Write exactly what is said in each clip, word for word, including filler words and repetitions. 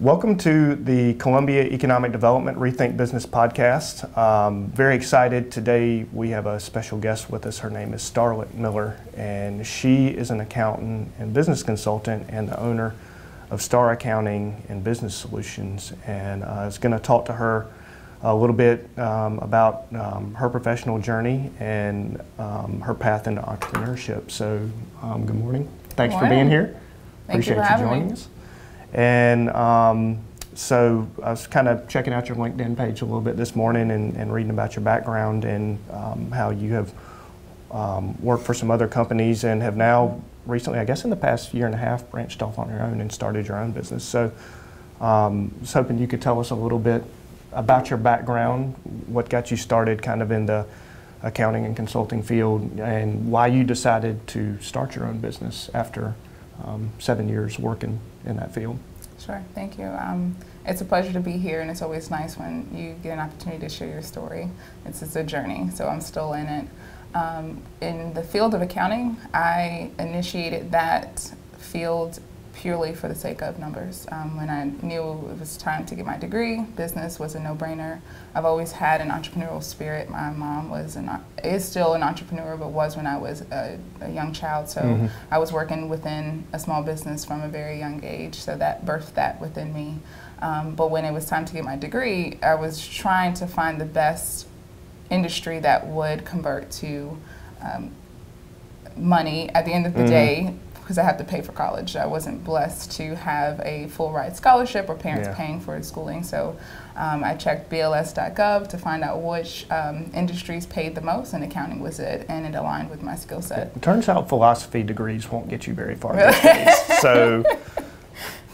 Welcome to the Columbia Economic Development Rethink Business Podcast. Um, very excited. Today we have a special guest with us. Her name is Starlitt Miller, and she is an accountant and business consultant and the owner of Star Accounting and Business Solutions. And uh, I was going to talk to her a little bit um, about um, her professional journey and um, her path into entrepreneurship. So um, good morning. Thanks good morning. for being here. Thank Appreciate you, for you joining me. us. And um, so I was kind of checking out your LinkedIn page a little bit this morning and, and reading about your background and um, how you have um, worked for some other companies and have now recently, I guess in the past year and a half, branched off on your own and started your own business. So um, I was hoping you could tell us a little bit about your background, what got you started kind of in the accounting and consulting field, and why you decided to start your own business after um, seven years working in that field. Sure, thank you. Um, it's a pleasure to be here, and it's always nice when you get an opportunity to share your story. It's, it's a journey, so I'm still in it. Um, in the field of accounting, I initiated that field purely for the sake of numbers. Um, when I knew it was time to get my degree, business was a no-brainer. I've always had an entrepreneurial spirit. My mom was an, is still an entrepreneur, but was when I was a, a young child. So mm-hmm. I was working within a small business from a very young age, so that birthed that within me. Um, but when it was time to get my degree, I was trying to find the best industry that would convert to um, money at the end of the mm-hmm. day, because I had to pay for college. I wasn't blessed to have a full ride scholarship or parents yeah. paying for schooling. So um, I checked B L S dot gov to find out which um, industries paid the most, and accounting was it, and it aligned with my skill set. It turns out philosophy degrees won't get you very far these days. So.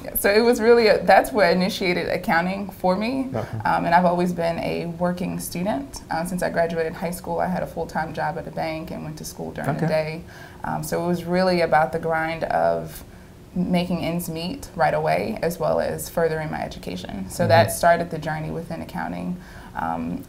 Yeah, so it was really, a, that's what initiated accounting for me, uh-huh. um, and I've always been a working student. Uh, since I graduated high school, I had a full-time job at a bank and went to school during okay. the day. Um, so it was really about the grind of making ends meet right away, as well as furthering my education. So mm-hmm. that started the journey within accounting. Um,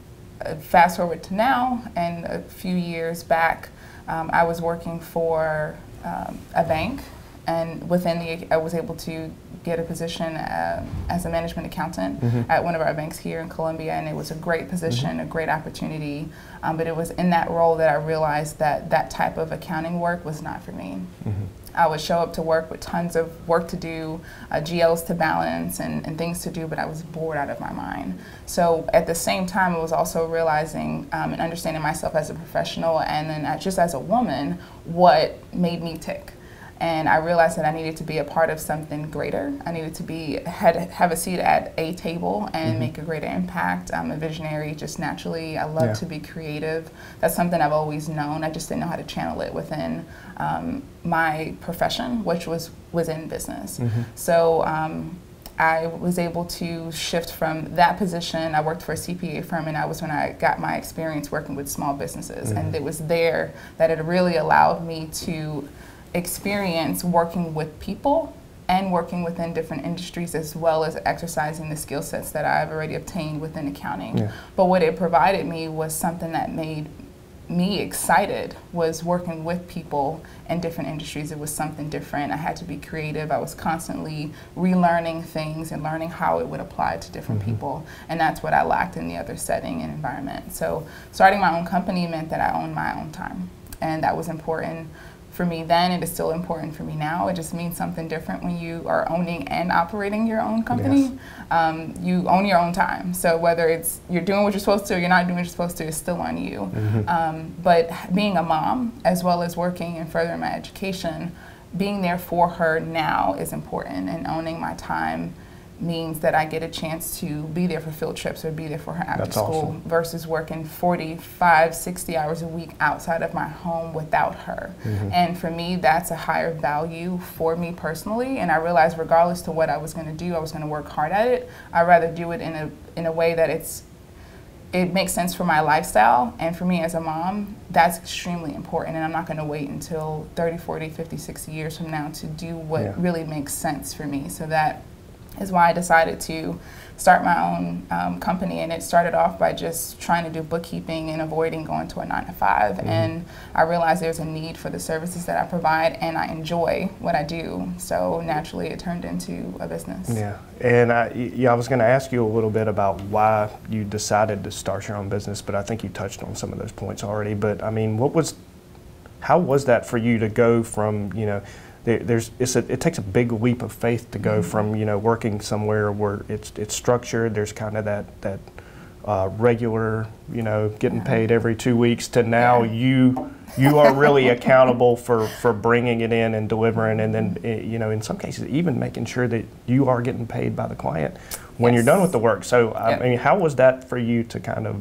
fast forward to now, and a few years back, um, I was working for um, a bank, and within the, I was able to get a position uh, as a management accountant mm-hmm. at one of our banks here in Columbia, and it was a great position, mm-hmm. a great opportunity, um, but it was in that role that I realized that that type of accounting work was not for me. Mm-hmm. I would show up to work with tons of work to do, uh, G Ls to balance, and, and things to do, but I was bored out of my mind. So at the same time, I was also realizing um, and understanding myself as a professional, and then just as a woman, what made me tick. And I realized that I needed to be a part of something greater. I needed to be had, have a seat at a table and mm-hmm. make a greater impact. I'm a visionary just naturally. I love yeah. to be creative. That's something I've always known. I just didn't know how to channel it within um, my profession, which was, was in business. Mm-hmm. So um, I was able to shift from that position. I worked for a C P A firm, and that was when I got my experience working with small businesses. Mm-hmm. And it was there that it really allowed me to experience working with people and working within different industries, as well as exercising the skill sets that I've already obtained within accounting. Yeah. But what it provided me was something that made me excited, was working with people in different industries. It was something different. I had to be creative. I was constantly relearning things and learning how it would apply to different mm-hmm. people, and that's what I lacked in the other setting and environment. So starting my own company meant that I owned my own time, and that was important for me then. It is still important for me now. It just means something different when you are owning and operating your own company. Yes. Um, you own your own time. So whether it's you're doing what you're supposed to or you're not doing what you're supposed to, it's still on you. Mm-hmm. um, but being a mom, as well as working and furthering my education, being there for her now is important, and owning my time means that I get a chance to be there for field trips or be there for her after That's school awesome. versus working forty-five, sixty hours a week outside of my home without her. Mm-hmm. And for me, that's a higher value for me personally. And I realized regardless to what I was gonna do, I was gonna work hard at it. I'd rather do it in a, in a way that it's it makes sense for my lifestyle, and for me as a mom, that's extremely important, and I'm not gonna wait until thirty, forty, fifty, sixty years from now to do what yeah. really makes sense for me. So that is why I decided to start my own um, company. And it started off by just trying to do bookkeeping and avoiding going to a nine to five. Mm-hmm. And I realized there's a need for the services that I provide, and I enjoy what I do. So naturally it turned into a business. Yeah, and I, yeah, I was gonna ask you a little bit about why you decided to start your own business, but I think you touched on some of those points already. But I mean, what was, how was that for you to go from, you know, There's, it's a, it takes a big leap of faith to go mm-hmm. from, you know, working somewhere where it's it's structured, there's kind of that, that uh, regular, you know, getting yeah. paid every two weeks to now yeah. you you are really accountable for, for bringing it in and delivering, and then, you know, in some cases even making sure that you are getting paid by the client when yes. you're done with the work. So, I yep. mean, how was that for you to kind of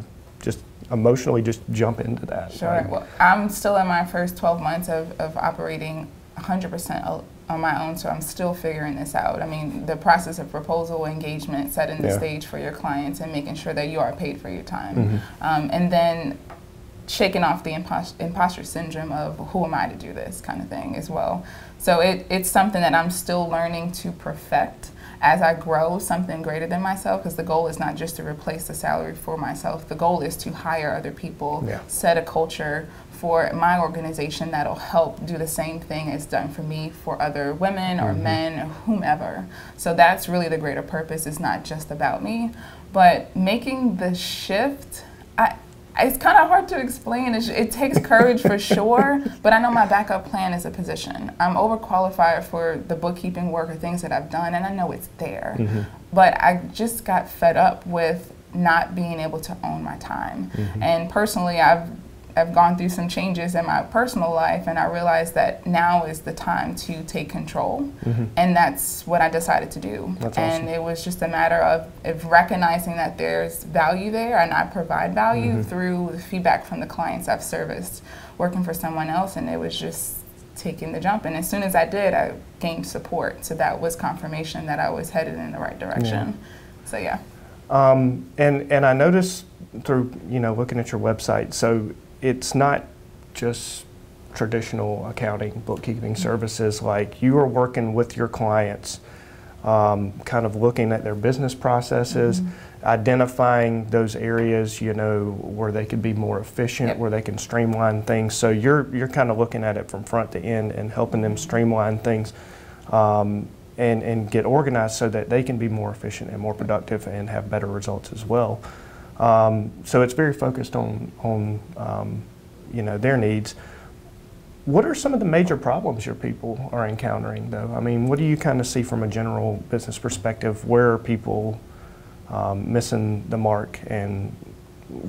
just emotionally just jump into that? Sure. Right? Well, I'm still in my first twelve months of, of operating one hundred percent on my own, so I'm still figuring this out. I mean, the process of proposal engagement, setting the yeah. stage for your clients and making sure that you are paid for your time. Mm-hmm. um, and then shaking off the impos imposter syndrome of who am I to do this kind of thing as well. So it, it's something that I'm still learning to perfect as I grow something greater than myself, because the goal is not just to replace the salary for myself. The goal is to hire other people, yeah. set a culture for my organization that'll help do the same thing as done for me for other women or mm-hmm. men or whomever. So that's really the greater purpose. It's not just about me, but making the shift, I, it's kind of hard to explain. It, it takes courage for sure, but I know my backup plan is a position. I'm overqualified for the bookkeeping work or things that I've done, and I know it's there, mm-hmm. but I just got fed up with not being able to own my time. Mm-hmm. And personally, I've I've gone through some changes in my personal life, and I realized that now is the time to take control, mm-hmm. and that's what I decided to do. That's and awesome. It was just a matter of, of recognizing that there's value there, and I provide value mm-hmm. through the feedback from the clients I've serviced, working for someone else, and it was just taking the jump. And as soon as I did, I gained support, so that was confirmation that I was headed in the right direction. Yeah. So yeah. Um, and, and I noticed through, you know, looking at your website, so it's not just traditional accounting, bookkeeping services. Like, you are working with your clients, um, kind of looking at their business processes, mm-hmm. identifying those areas, you know, where they could be more efficient, yep. where they can streamline things. So you're you're kind of looking at it from front to end and helping them streamline things um, and, and get organized so that they can be more efficient and more productive and have better results as well. Um, so it's very focused on, on um, you know, their needs. What are some of the major problems your people are encountering, though? I mean, what do you kind of see from a general business perspective? Where are people um, missing the mark, and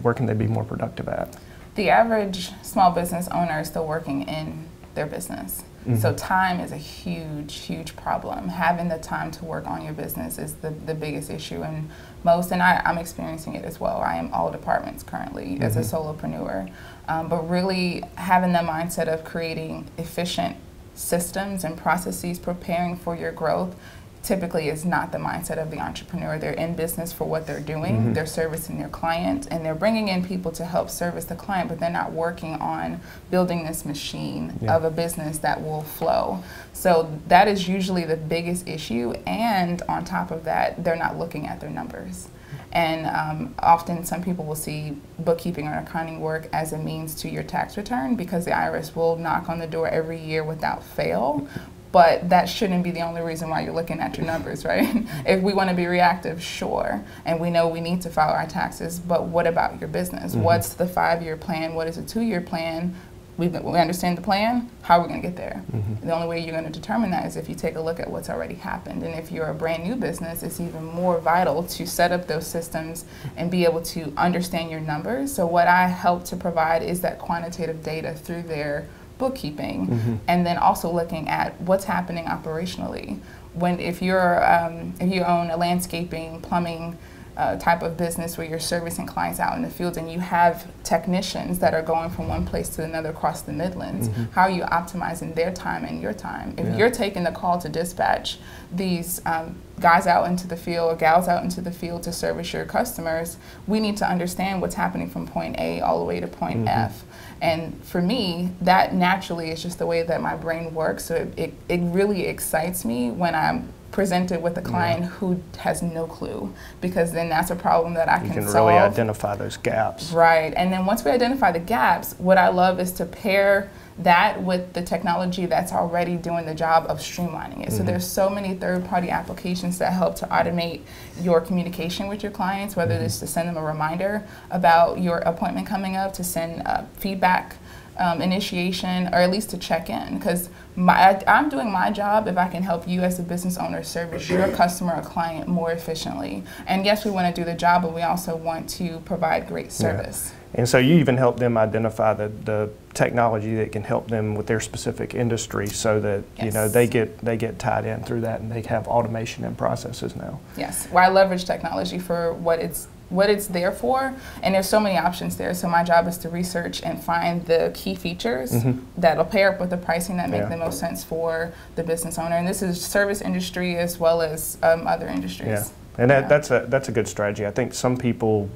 where can they be more productive at? The average small business owner is still working in their business. Mm-hmm. So time is a huge, huge problem. Having the time to work on your business is the, the biggest issue, and most, and I, I'm experiencing it as well. I am all departments currently mm-hmm. as a solopreneur, um, but really having the mindset of creating efficient systems and processes, preparing for your growth, typically is not the mindset of the entrepreneur. They're in business for what they're doing, mm-hmm. they're servicing their client, and they're bringing in people to help service the client, but they're not working on building this machine yeah. of a business that will flow. So that is usually the biggest issue, and on top of that, they're not looking at their numbers. And um, often some people will see bookkeeping or accounting work as a means to your tax return, because the I R S will knock on the door every year without fail. But that shouldn't be the only reason why you're looking at your numbers, right? If we want to be reactive, sure, and we know we need to file our taxes, but what about your business? Mm-hmm. What's the five-year plan? What is a two-year plan? We've, we understand the plan. How are we going to get there? Mm-hmm. The only way you're going to determine that is if you take a look at what's already happened. And if you're a brand new business, it's even more vital to set up those systems and be able to understand your numbers. So what I help to provide is that quantitative data through their bookkeeping, mm-hmm. and then also looking at what's happening operationally. When if you're um, if you own a landscaping, plumbing uh, type of business where you're servicing clients out in the field, and you have technicians that are going from one place to another across the Midlands, mm-hmm. how are you optimizing their time and your time? If yeah. you're taking the call to dispatch these um, guys out into the field, or gals out into the field to service your customers, we need to understand what's happening from point A all the way to point mm-hmm. F. And for me, that naturally is just the way that my brain works. So it, it, it really excites me when I'm presented with a client yeah. who has no clue, because then that's a problem that I can, can solve. You can really identify those gaps. Right, and then once we identify the gaps, what I love is to pair that with the technology that's already doing the job of streamlining it. Mm-hmm. So there's so many third-party applications that help to automate your communication with your clients, whether mm-hmm. it's to send them a reminder about your appointment coming up, to send uh, feedback um, initiation, or at least to check in. Because my, I'm doing my job if I can help you as a business owner service your customer or client more efficiently. And yes, we want to do the job, but we also want to provide great service. Yeah. And so you even help them identify the, the technology that can help them with their specific industry, so that yes. you know they get they get tied in through that, and they have automation and processes now. Yes, well, I leverage technology for what it's what it's there for, and there's so many options there. So my job is to research and find the key features mm-hmm. that'll pair up with the pricing that make yeah. the most sense for the business owner. And this is service industry as well as um, other industries. Yeah, and that, yeah. that's a that's a good strategy. I think some people,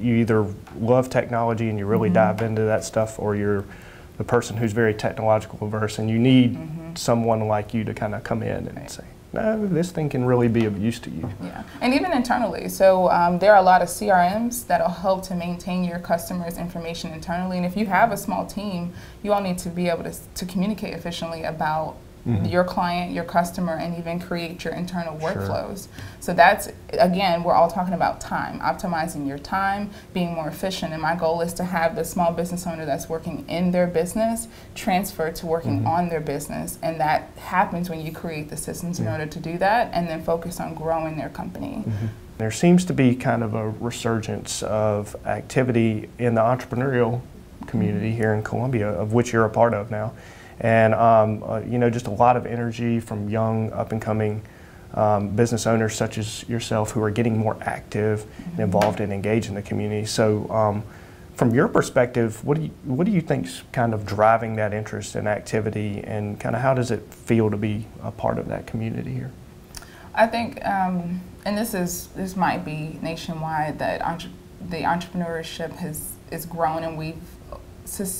you either love technology and you really mm-hmm. dive into that stuff, or you're the person who's very technological averse, and you need mm-hmm. someone like you to kind of come in and right. say, no, this thing can really be of use to you. Yeah, and even internally. So um, there are a lot of C R Ms that'll help to maintain your customers' information internally. And if you have a small team, you all need to be able to, to communicate efficiently about Mm-hmm. your client, your customer, and even create your internal workflows. Sure. So that's, again, we're all talking about time, optimizing your time, being more efficient. And my goal is to have the small business owner that's working in their business transfer to working mm-hmm. on their business. And that happens when you create the systems yeah. in order to do that, and then focus on growing their company. Mm-hmm. There seems to be kind of a resurgence of activity in the entrepreneurial community mm-hmm. here in Columbia, of which you're a part of now. And um, uh, you know, just a lot of energy from young, up-and-coming um, business owners such as yourself, who are getting more active mm-hmm. and involved and engaged in the community. So, um, from your perspective, what do you what do you think's kind of driving that interest and activity, and kind of how does it feel to be a part of that community here? I think, um, and this is this might be nationwide, that entre the entrepreneurship has is grown, and we've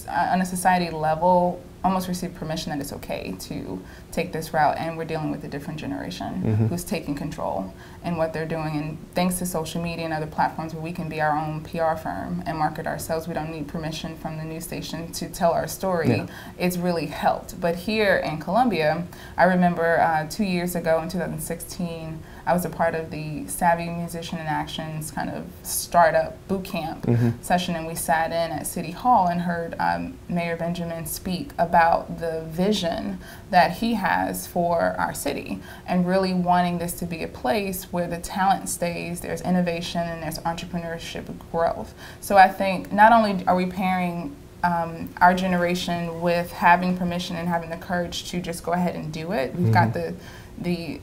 on a society level almost received permission that it's okay to take this route, and we're dealing with a different generation mm-hmm. who's taking control in what they're doing. And thanks to social media and other platforms where we can be our own P R firm and market ourselves, we don't need permission from the news station to tell our story. Yeah. It's really helped. But here in Columbia, I remember uh, two years ago in two thousand sixteen, I was a part of the Savvy Musician in Action's kind of startup boot camp mm-hmm. session, and we sat in at City Hall and heard um, Mayor Benjamin speak about the vision that he has for our city, and really wanting this to be a place where the talent stays, there's innovation, and there's entrepreneurship growth. So I think not only are we pairing Um, our generation with having permission and having the courage to just go ahead and do it. We've mm-hmm. got the the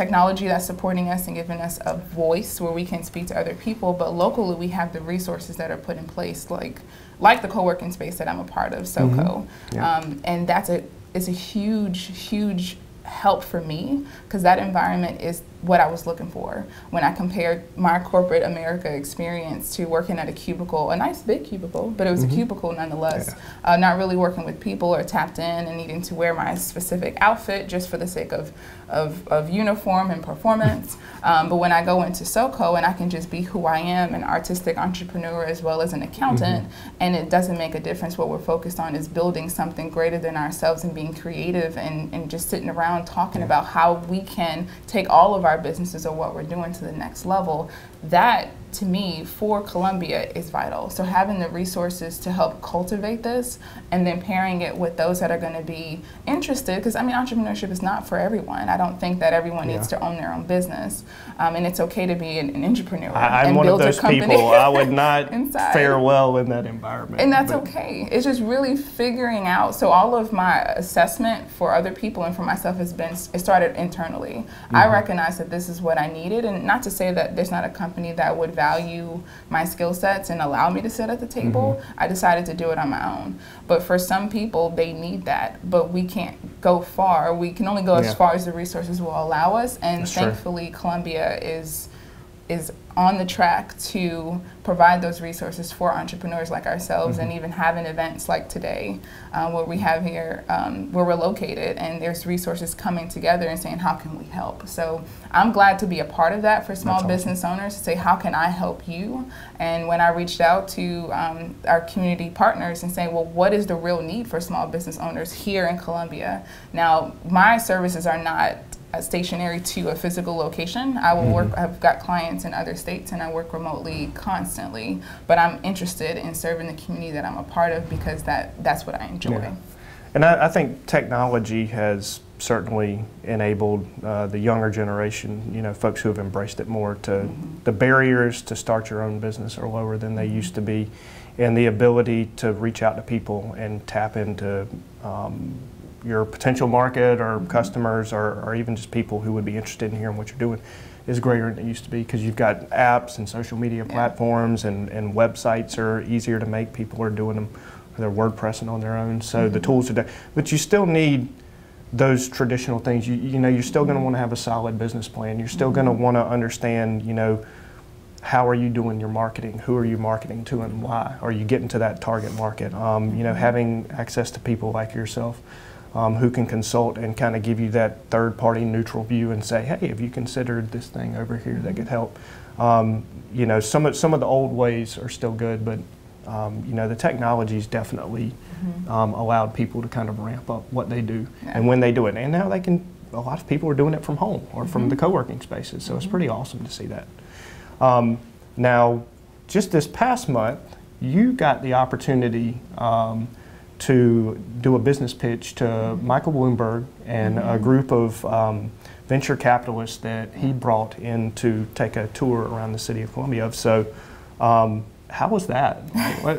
technology that's supporting us and giving us a voice where we can speak to other people, but locally we have the resources that are put in place, like like the co-working space that I'm a part of, SoCo. Mm-hmm. yeah. um, and that's a it's a huge, huge help for me, because that environment is what I was looking for when I compared my corporate America experience to working at a cubicle, a nice big cubicle, but it was mm-hmm. a cubicle nonetheless, yeah. uh, not really working with people or tapped in and needing to wear my specific outfit just for the sake of, of, of uniform and performance. um, but when I go into SoCo and I can just be who I am, an artistic entrepreneur as well as an accountant, mm-hmm. and it doesn't make a difference. What we're focused on is building something greater than ourselves and being creative, and, and just sitting around talking yeah. about how we can take all of our businesses or what we're doing to the next level. That, to me, for Columbia is vital. So having the resources to help cultivate this, and then pairing it with those that are going to be interested, because I mean, entrepreneurship is not for everyone. I don't think that everyone yeah. needs to own their own business, um, and it's okay to be an, an entrepreneur. I, I'm and one build of those people. I would not fare well in that environment. And that's okay. It's just really figuring out. So all of my assessment for other people and for myself has been, it started internally. Mm-hmm. I recognize that this is what I needed, and not to say that there's not a company that would value my skill sets and allow me to sit at the table. Mm-hmm. I decided to do it on my own. But for some people, they need that, but we can't go far. We can only go yeah. as far as the resources will allow us, and that's thankfully true. Columbia is is on the track to provide those resources for entrepreneurs like ourselves, mm-hmm. and even having events like today uh, where we have here, um, where we're located, and there's resources coming together and saying, how can we help? So I'm glad to be a part of that for small That's business awesome. Owners to say, how can I help you? And when I reached out to um, our community partners and saying, well, what is the real need for small business owners here in Columbia? Now, my services are not stationary to a physical location. I will work, I've got clients in other states and I work remotely constantly, but I'm interested in serving the community that I'm a part of because that, that's what I enjoy. Yeah. And I, I think technology has certainly enabled uh, the younger generation, you know, folks who have embraced it more to, mm-hmm. the barriers to start your own business are lower than they used to be, and the ability to reach out to people and tap into um, your potential market or customers or, or even just people who would be interested in hearing what you're doing is greater than it used to be, because you've got apps and social media yeah. platforms and, and websites are easier to make. People are doing them, they're WordPressing on their own. So mm-hmm. the tools are there, but you still need those traditional things. You, you know, you're still going to want to have a solid business plan. You're still mm-hmm. going to want to understand, you know, how are you doing your marketing? Who are you marketing to and why? Are you getting to that target market? Um, you know, having access to people like yourself Um, who can consult and kind of give you that third-party neutral view and say, hey, have you considered this thing over here that could help? Um, you know, some of, some of the old ways are still good, but um, you know, the technology's definitely mm-hmm. um, allowed people to kind of ramp up what they do yeah. and when they do it. And now they can, a lot of people are doing it from home or mm-hmm. from the co-working spaces, so mm-hmm. it's pretty awesome to see that. Um, now, just this past month, you got the opportunity um, to do a business pitch to Michael Bloomberg and mm-hmm. a group of um, venture capitalists that he brought in to take a tour around the city of Columbia. So um, how was that? Like, what,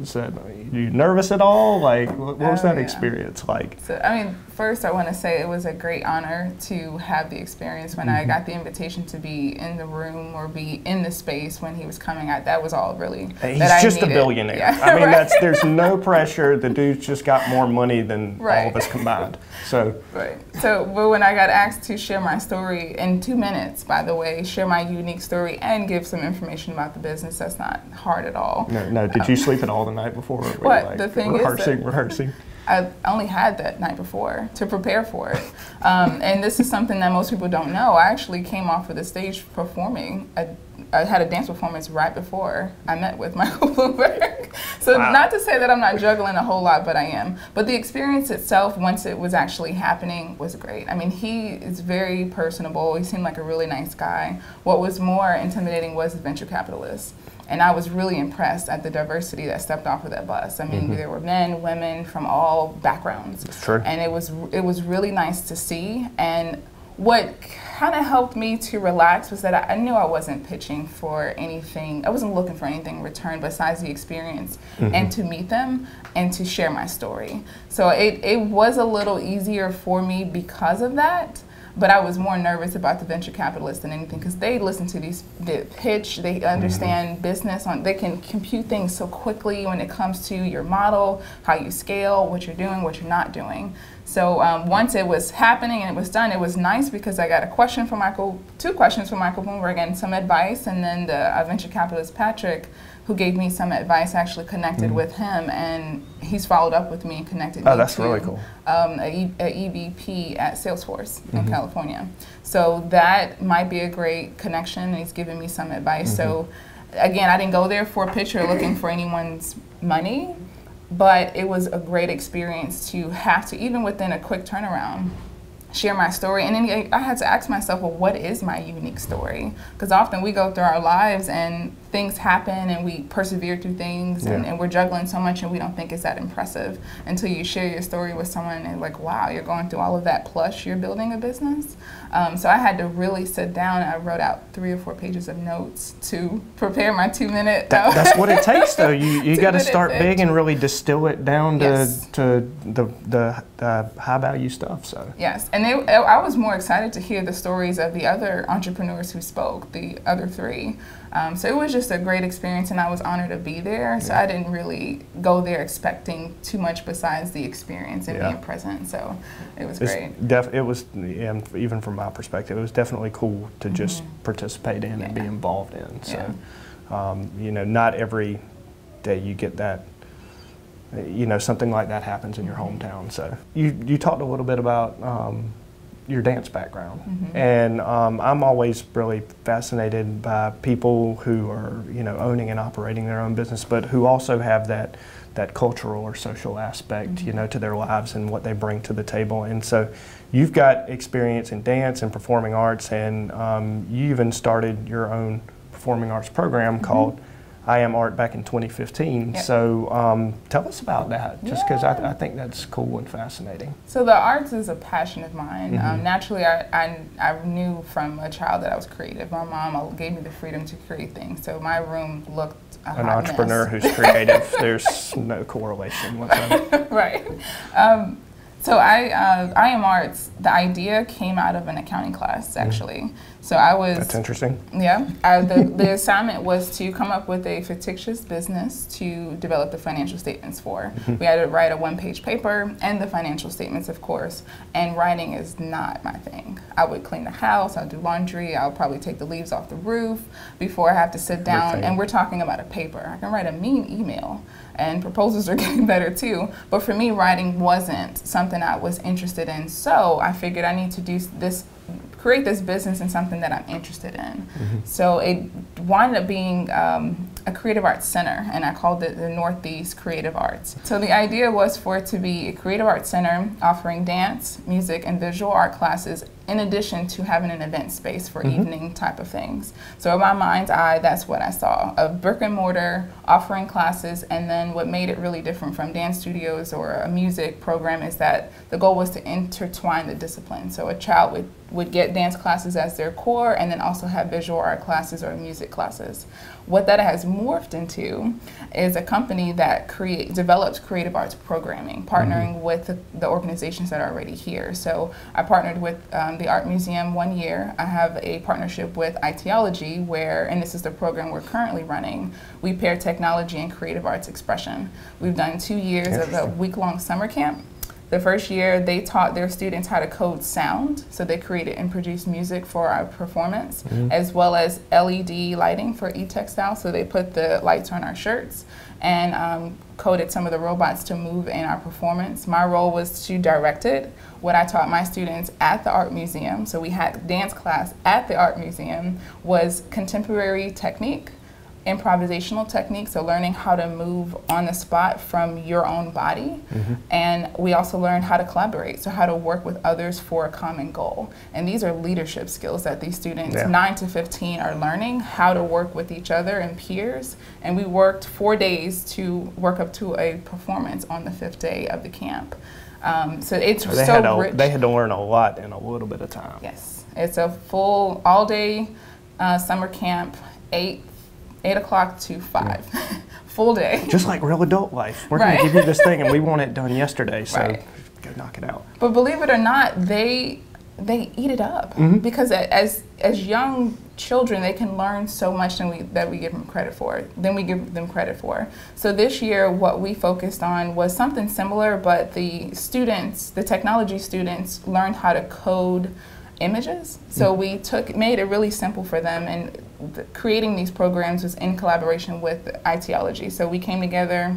was that? Are you nervous at all? Like, what, what was oh, that yeah. experience like? So, I mean, first I want to say it was a great honor to have the experience. When mm-hmm. I got the invitation to be in the room or be in the space when he was coming out, that was all really He's that I just needed. A billionaire. Yeah. I mean, right. that's, there's no pressure. The dude's just got more money than right. all of us combined. So, right. so, but when I got asked to share my story in two minutes, by the way, share my unique story and give some information about the business, that's not hard at all. No, no. Did um, you sleep at all the night before? What, like, the thing rehearsing, is rehearsing. I only had that night before to prepare for it. Um, and this is something that most people don't know. I actually came off of the stage performing. A, I had a dance performance right before I met with Michael Bloomberg. So wow. not to say that I'm not juggling a whole lot, but I am. But the experience itself, once it was actually happening, was great. I mean, he is very personable. He seemed like a really nice guy. What was more intimidating was the venture capitalists. And I was really impressed at the diversity that stepped off of that bus. I mean, mm-hmm. there were men, women from all backgrounds. That's true. And it was, it was really nice to see. And what kind of helped me to relax was that I, I knew I wasn't pitching for anything. I wasn't looking for anything in return besides the experience mm-hmm. and to meet them and to share my story. So it, it was a little easier for me because of that. But I was more nervous about the venture capitalists than anything, because they listen to these the pitch, they understand mm-hmm. business, on, they can compute things so quickly when it comes to your model, how you scale, what you're doing, what you're not doing. So um, once it was happening and it was done, it was nice because I got a question from Michael, two questions from Michael Bloomberg and some advice, and then the uh, venture capitalist Patrick, who gave me some advice, actually connected mm-hmm. with him, and he's followed up with me and connected oh, me that's to really cool. um, an E V P at Salesforce mm-hmm. in California. So that might be a great connection, and he's given me some advice. Mm-hmm. So again, I didn't go there for a pitch or looking for anyone's money, but it was a great experience to have to, even within a quick turnaround, share my story. And then I had to ask myself, well, what is my unique story? Because often we go through our lives and things happen and we persevere through things yeah. and, and we're juggling so much and we don't think it's that impressive until you share your story with someone and like, wow, you're going through all of that plus you're building a business. Um, so I had to really sit down and I wrote out three or four pages of notes to prepare my two minute. That, that's what it takes though. You, you got to start big and really distill it down to, yes. to the, the uh, high value stuff. So Yes. And And it, I was more excited to hear the stories of the other entrepreneurs who spoke, the other three. Um, so it was just a great experience, and I was honored to be there. Yeah. So I didn't really go there expecting too much besides the experience and yeah. being present. So it was it's great. Def it was, and even from my perspective, it was definitely cool to mm-hmm. just participate in yeah. and be involved in. So, yeah. um, you know, not every day you get that. You know, something like that happens in your hometown. So you you talked a little bit about um, your dance background, mm-hmm. and um, I'm always really fascinated by people who are you know owning and operating their own business, but who also have that that cultural or social aspect, mm-hmm. you know, to their lives and what they bring to the table. And so you've got experience in dance and performing arts, and um, you even started your own performing arts program mm-hmm. called I Am Art back in twenty fifteen, yep. so um, tell us about that, just because yeah. I, I think that's cool and fascinating. So the arts is a passion of mine. Mm-hmm. um, naturally, I, I, I knew from a child that I was creative. My mom gave me the freedom to create things, so my room looked a An entrepreneur mess. Who's creative, there's no correlation with that. Right. Um, So I, uh, I Am Arts, the idea came out of an accounting class, actually. Mm. So I was... That's interesting. Yeah. I, the, the assignment was to come up with a fictitious business to develop the financial statements for. Mm-hmm. We had to write a one-page paper and the financial statements, of course. And writing is not my thing. I would clean the house, I'll do laundry, I'll probably take the leaves off the roof before I have to sit down. Everything. And we're talking about a paper. I can write a mean email. And proposals are getting better too. But for me, writing wasn't something I was interested in. So I figured I need to do this, create this business in something that I'm interested in. Mm-hmm. So it wound up being um, a creative arts center, and I called it the Northeast Creative Arts. So the idea was for it to be a creative arts center offering dance, music, and visual art classes in addition to having an event space for mm-hmm. evening type of things. So in my mind's eye, that's what I saw, a brick and mortar offering classes. And then what made it really different from dance studios or a music program is that the goal was to intertwine the discipline. So a child would, would get dance classes as their core and then also have visual art classes or music classes. What that has morphed into is a company that create, develops creative arts programming, partnering mm-hmm. with the, the organizations that are already here. So I partnered with um, the Art Museum one year. I have a partnership with ITology where, and this is the program we're currently running, we pair technology and creative arts expression. We've done two years of a week-long summer camp. The first year they taught their students how to code sound, so they created and produced music for our performance, mm-hmm. as well as L E D lighting for e-textile, so they put the lights on our shirts and um, coded some of the robots to move in our performance. My role was to direct it, what I taught my students at the art museum, so we had dance class at the art museum, was contemporary technique, improvisational techniques, so learning how to move on the spot from your own body. Mm-hmm. And we also learned how to collaborate, so how to work with others for a common goal. And these are leadership skills that these students, yeah. nine to fifteen, are learning, how to work with each other and peers. And we worked four days to work up to a performance on the fifth day of the camp. Um, so it's so, they so had a, rich. They had to learn a lot in a little bit of time. Yes, it's a full all-day uh, summer camp, eight Eight o'clock to five, yeah. full day. Just like real adult life. We're right. going to give you this thing, and we want it done yesterday, so right. go knock it out. But believe it or not, they they eat it up mm-hmm. because as as young children, they can learn so much than we that we give them credit for. Then we give them credit for. So this year, what we focused on was something similar, but the students, the technology students, learned how to code images. So we took, made it really simple for them, and the, creating these programs was in collaboration with ITology. So we came together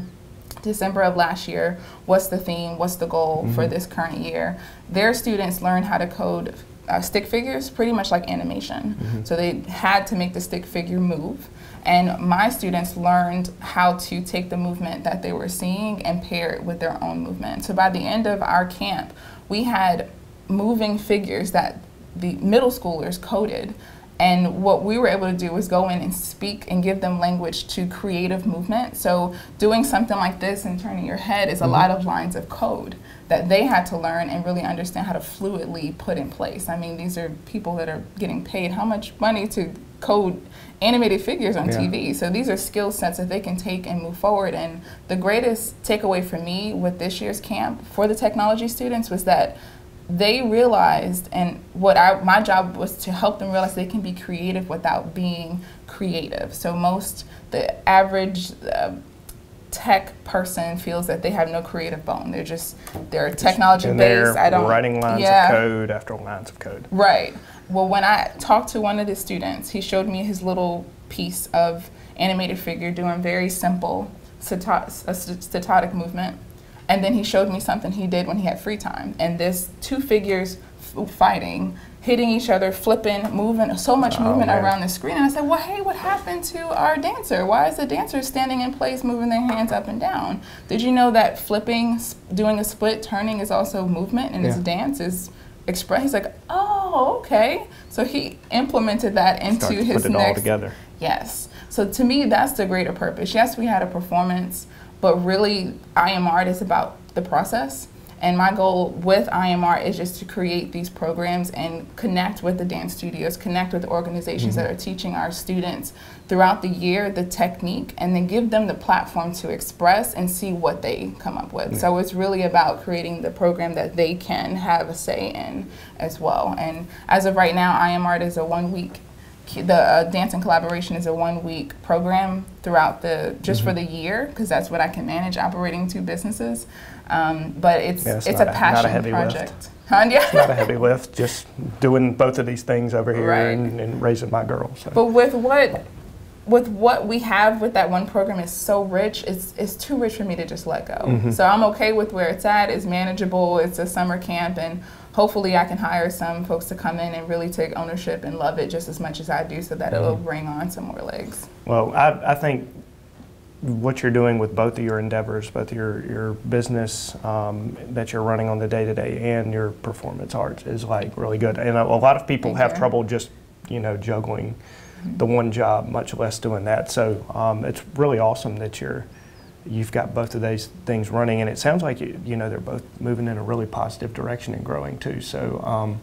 December of last year, what's the theme, what's the goal mm-hmm. for this current year. Their students learned how to code uh, stick figures, pretty much like animation. Mm-hmm. So they had to make the stick figure move. And my students learned how to take the movement that they were seeing and pair it with their own movement. So by the end of our camp, we had moving figures that the middle schoolers coded, and what we were able to do was go in and speak and give them language to creative movement. So doing something like this and turning your head is a mm-hmm. lot of lines of code that they had to learn and really understand how to fluidly put in place. I mean, these are people that are getting paid how much money to code animated figures on yeah. T V. So these are skill sets that they can take and move forward. And the greatest takeaway for me with this year's camp for the technology students was that they realized, and what I, my job was to help them realize they can be creative without being creative. So most, the average uh, tech person feels that they have no creative bone. They're just, they're technology-based. They're I don't, writing lines yeah. of code after lines of code. Right. Well, when I talked to one of the students, he showed me his little piece of animated figure doing very simple statotic movement. And then he showed me something he did when he had free time. And this two figures f fighting, hitting each other, flipping, moving, so much oh, movement man. around the screen. And I said, well, hey, what happened to our dancer? Why is the dancer standing in place, moving their hands up and down? Did you know that flipping, doing a split, turning is also movement, and yeah. his dance is express? He's like, oh, okay. So he implemented that into Start to his put it next, all together. Yes. So to me, that's the greater purpose. Yes, we had a performance, but really, I Am Art is about the process. And my goal with I Am Art is just to create these programs and connect with the dance studios, connect with the organizations mm-hmm. that are teaching our students throughout the year the technique, and then give them the platform to express and see what they come up with. Yeah. So it's really about creating the program that they can have a say in as well. And as of right now, I Am Art is a one-week The uh, dance and collaboration is a one-week program throughout the just mm-hmm. for the year, because that's what I can manage operating two businesses. Um, but it's yeah, it's, it's a passion a, not a project. Lift. Huh? Yeah. It's not a heavy lift. Just doing both of these things over here right. and, and raising my girls. So. But with what with what we have with that one program is so rich. It's it's too rich for me to just let go. Mm-hmm. So I'm okay with where it's at. It's manageable. It's a summer camp and. Hopefully I can hire some folks to come in and really take ownership and love it just as much as I do, so that mm-hmm. it'll bring on some more legs. Well, I, I think what you're doing with both of your endeavors, both your, your business um, that you're running on the day-to-day and your performance arts is like really good. And a, a lot of people Thank have you. trouble just, you know, juggling mm-hmm. the one job, much less doing that. So um, it's really awesome that you're you've got both of these things running, and it sounds like you, you know they're both moving in a really positive direction and growing too. So um,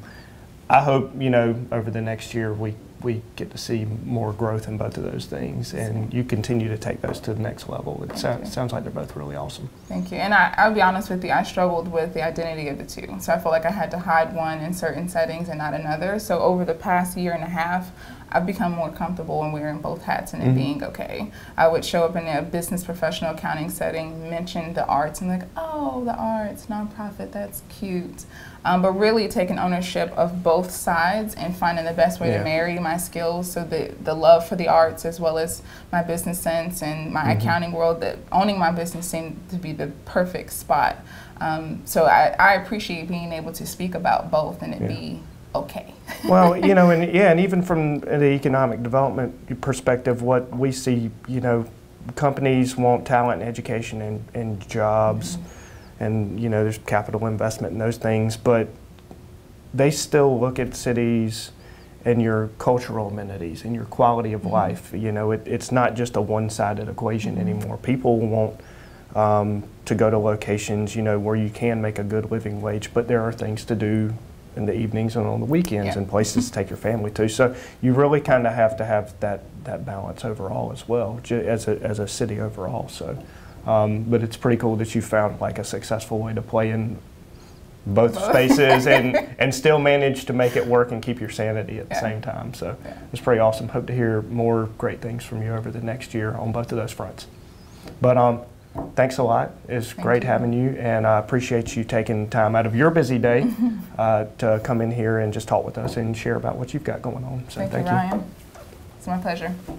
I hope you know over the next year we we get to see more growth in both of those things, and you continue to take those to the next level. It so, sounds like they're both really awesome. Thank you. And I, I'll be honest with you, I struggled with the identity of the two. So I felt like I had to hide one in certain settings and not another. So over the past year and a half, I've become more comfortable when wearing both hats and it mm-hmm. being okay. I would show up in a business professional accounting setting, mention the arts, and like, oh, the arts, nonprofit, that's cute. Um, but really taking ownership of both sides and finding the best way yeah. to marry my skills, so the, the love for the arts as well as my business sense and my mm-hmm. accounting world, that owning my business seemed to be the perfect spot. Um, so I, I appreciate being able to speak about both and it yeah. be okay. Well, you know, and yeah, and even from the economic development perspective, what we see, you know, companies want talent and education and, and jobs mm-hmm. and, you know, there's capital investment and those things, but they still look at cities and your cultural amenities and your quality of mm-hmm. life. You know, it, it's not just a one-sided equation mm-hmm. anymore. People want um, to go to locations, you know, where you can make a good living wage, but there are things to do in the evenings and on the weekends yeah. and places to take your family to. So you really kind of have to have that, that balance overall as well, as a, as a city overall. So, um, but it's pretty cool that you found like a successful way to play in both spaces and, and still manage to make it work and keep your sanity at the yeah. same time. So yeah. it's pretty awesome. Hope to hear more great things from you over the next year on both of those fronts. But um, thanks a lot. It's Thank great you. having you, and I appreciate you taking time out of your busy day uh, to come in here and just talk with us and share about what you've got going on. So Thank, thank you, Ryan. You. It's my pleasure.